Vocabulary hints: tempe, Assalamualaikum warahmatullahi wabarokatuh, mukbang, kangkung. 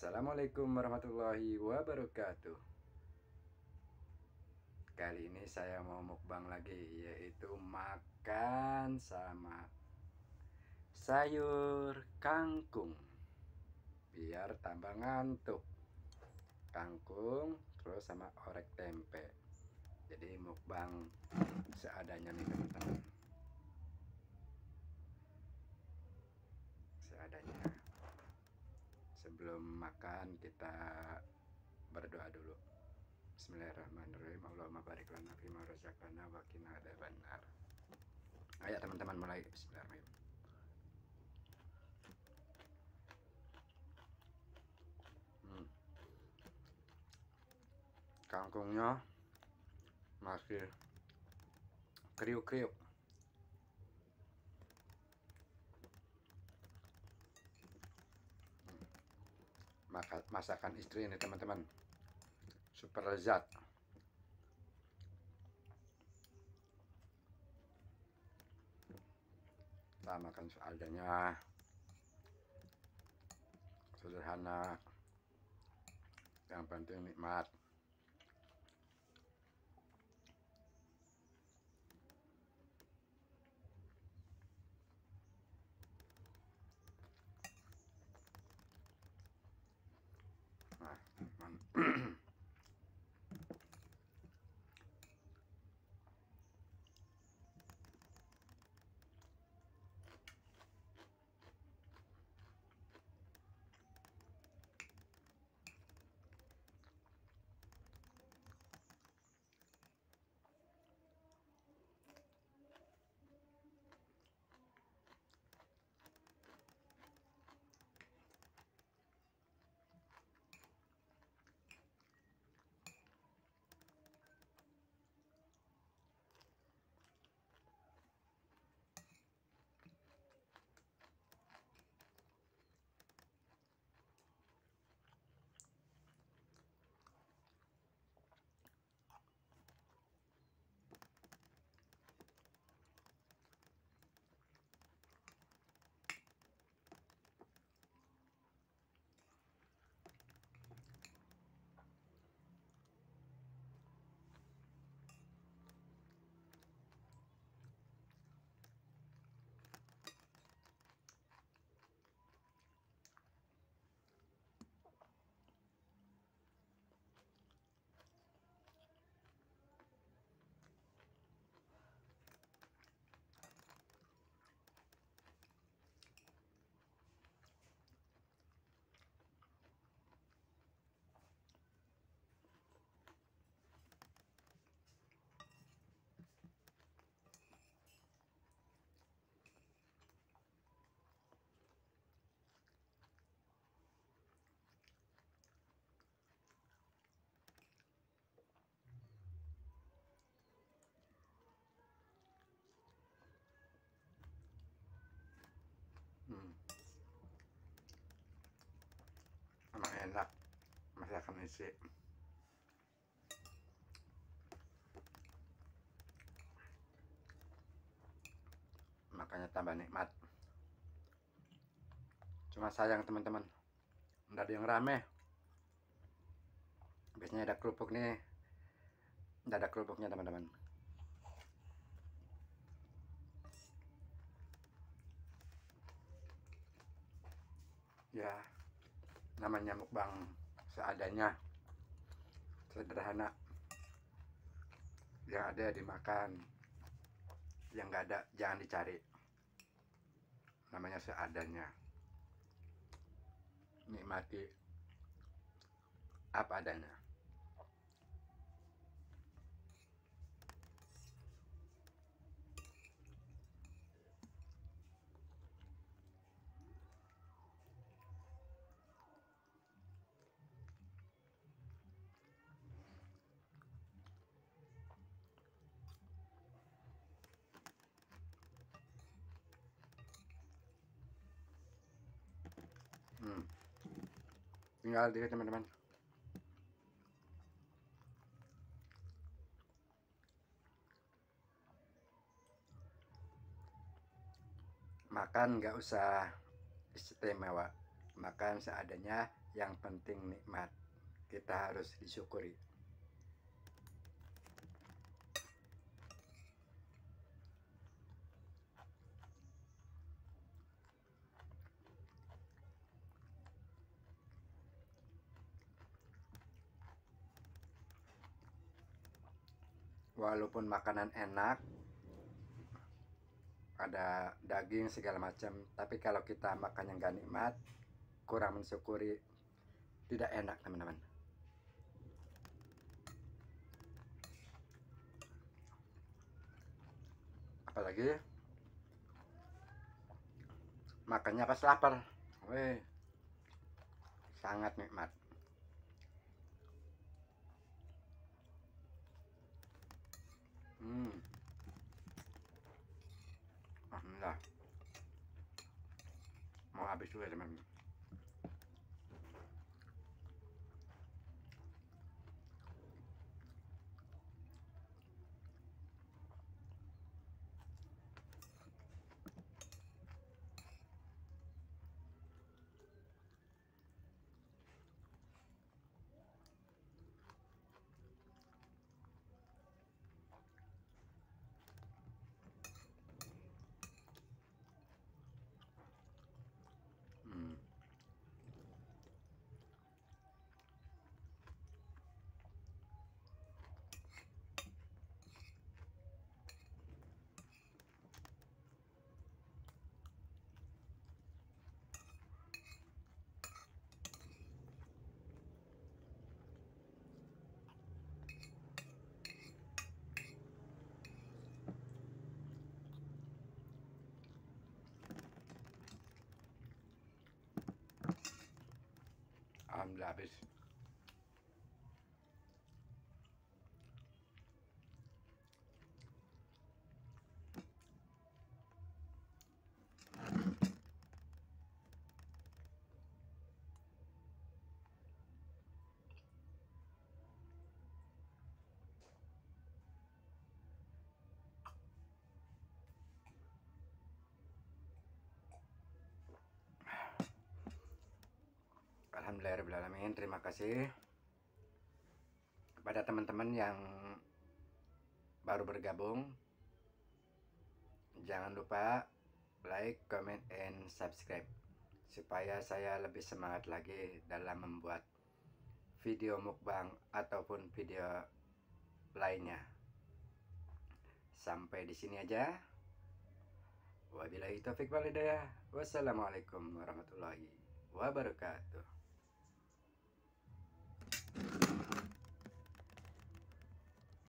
Assalamualaikum warahmatullahi wabarakatuh. Kali ini saya mau mukbang lagi, yaitu makan sama sayur kangkung biar tambah ngantuk. Kangkung terus sama orek tempe. Jadi mukbang seadanya nih teman-teman, seadanya. Sebelum makan kita berdoa dulu. Bismillahirrahmanirrahim. Allahumma barik lana fima razaqtana wa qina adzaban nar. Ayo teman-teman mulai. Bismillahirrahmanirrahim. Kangkungnya masih kriuk-kriuk. Masakan istri ini teman-teman, super lezat. Kita makan seadanya, sederhana, yang penting nikmat. Nah, emang enak masakan isi. Makanya tambah nikmat. Cuma sayang teman-teman, nggak ada yang rame. Biasanya ada kerupuk nih, nggak ada kerupuknya teman-teman. Ya, namanya mukbang seadanya, sederhana. Yang ada dimakan, yang nggak ada jangan dicari. Namanya seadanya, nikmati apa adanya. Tinggal dikit teman-teman. Makan nggak usah istimewa, makan seadanya, yang penting nikmat. Kita harus disyukuri. Walaupun makanan enak, ada daging segala macam, tapi kalau kita makan yang gak nikmat, kurang mensyukuri, tidak enak teman-teman. Apalagi makannya pas lapar, weh, sangat nikmat. Alhamdulillah. Mau habis juga teman-teman. Alhamdulillah habis. Alhamdulillahirrahmanirrahim. Terima kasih kepada teman-teman yang baru bergabung. Jangan lupa like, comment, and subscribe supaya saya lebih semangat lagi dalam membuat video mukbang ataupun video lainnya. Sampai di sini aja. Wabillahi taufiq wal hidayah. Wassalamualaikum warahmatullahi wabarakatuh.